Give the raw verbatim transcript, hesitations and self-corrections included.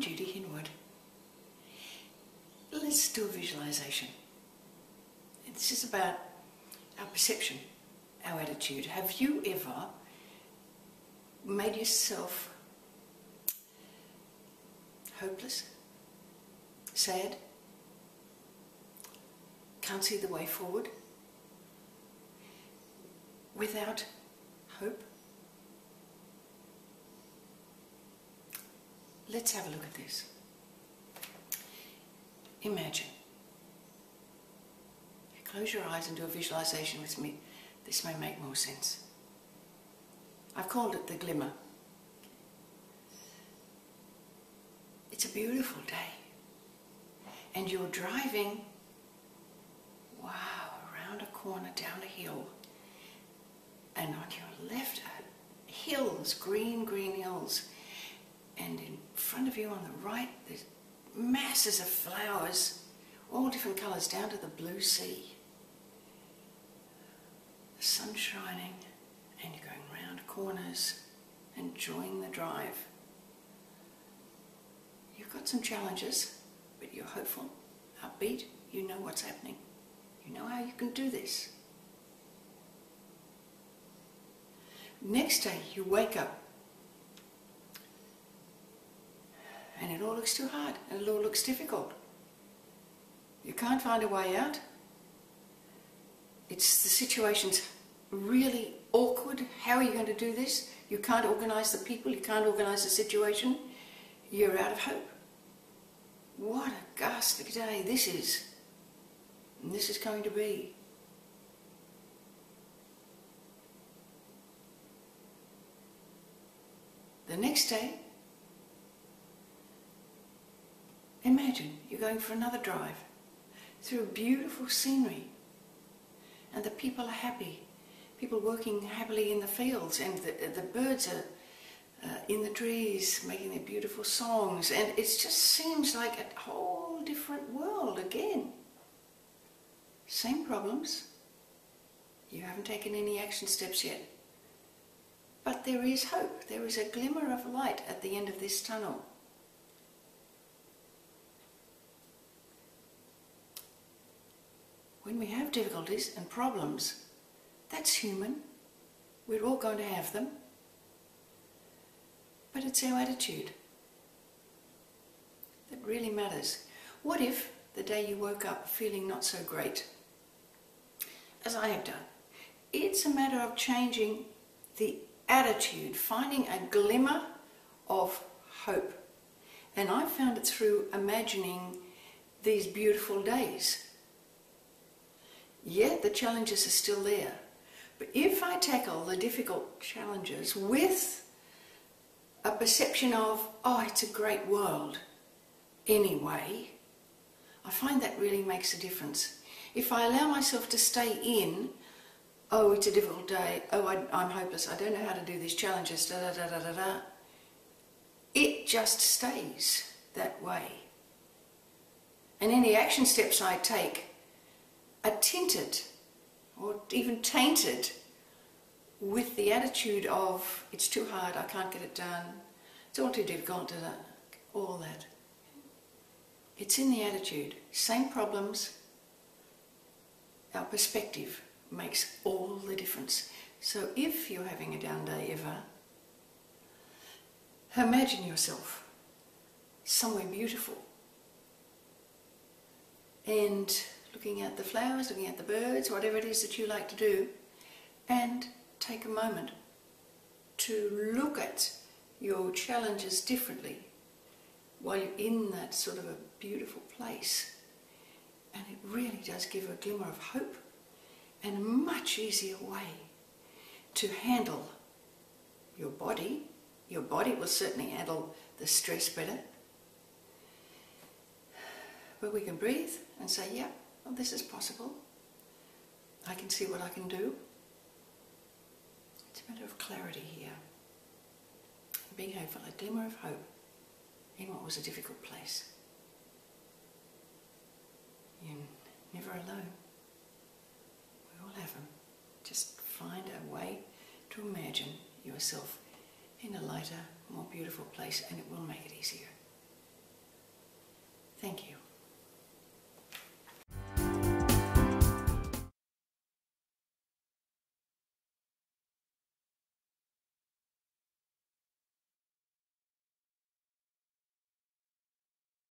I'm Judy Hinwood. Let's do a visualization. This is about our perception, our attitude. Have you ever made yourself hopeless, sad, can't see the way forward, without hope? Let's have a look at this. Imagine. Close your eyes and do a visualization with me. This may make more sense. I've called it The Glimmer. It's a beautiful day. And you're driving, wow, around a corner, down a hill. And on your left are hills, green, green hills. And in front of you on the right, there's masses of flowers, all different colours, down to the blue sea. The sun's shining, and you're going round corners, enjoying the drive. You've got some challenges, but you're hopeful, upbeat, you know what's happening. You know how you can do this. Next day, you wake up, and it all looks too hard, and it all looks difficult. You can't find a way out. It's the situation's really awkward. How are you going to do this? You can't organise the people, you can't organise the situation. You're out of hope. What a ghastly day this is. And this is going to be. The next day, imagine you're going for another drive through beautiful scenery, and the people are happy, people working happily in the fields, and the, the birds are uh, in the trees making their beautiful songs, and it just seems like a whole different world again. Same problems, you haven't taken any action steps yet, but there is hope, there is a glimmer of light at the end of this tunnel. When we have difficulties and problems, that's human. We're all going to have them. But it's our attitude that really matters. What if the day you woke up feeling not so great, as I have done? It's a matter of changing the attitude, finding a glimmer of hope. And I found it through imagining these beautiful days. Yet the challenges are still there. But if I tackle the difficult challenges with a perception of, oh, it's a great world anyway, I find that really makes a difference. If I allow myself to stay in, oh, it's a difficult day, oh, I, I'm hopeless, I don't know how to do these challenges, da da da da da da, it just stays that way. And any action steps I take are tinted or even tainted with the attitude of it's too hard, I can't get it done, it's all too difficult, all that. It's in the attitude. Same problems, our perspective makes all the difference. So if you're having a down day ever, imagine yourself somewhere beautiful and looking at the flowers, looking at the birds, whatever it is that you like to do, and take a moment to look at your challenges differently while you're in that sort of a beautiful place. And it really does give a glimmer of hope and a much easier way to handle your body. Your body will certainly handle the stress better. But we can breathe and say, yeah, well, this is possible. I can see what I can do. It's a matter of clarity here. Being hopeful, a glimmer of hope in what was a difficult place. You're never alone. We all have them. Just find a way to imagine yourself in a lighter, more beautiful place, and it will make it easier.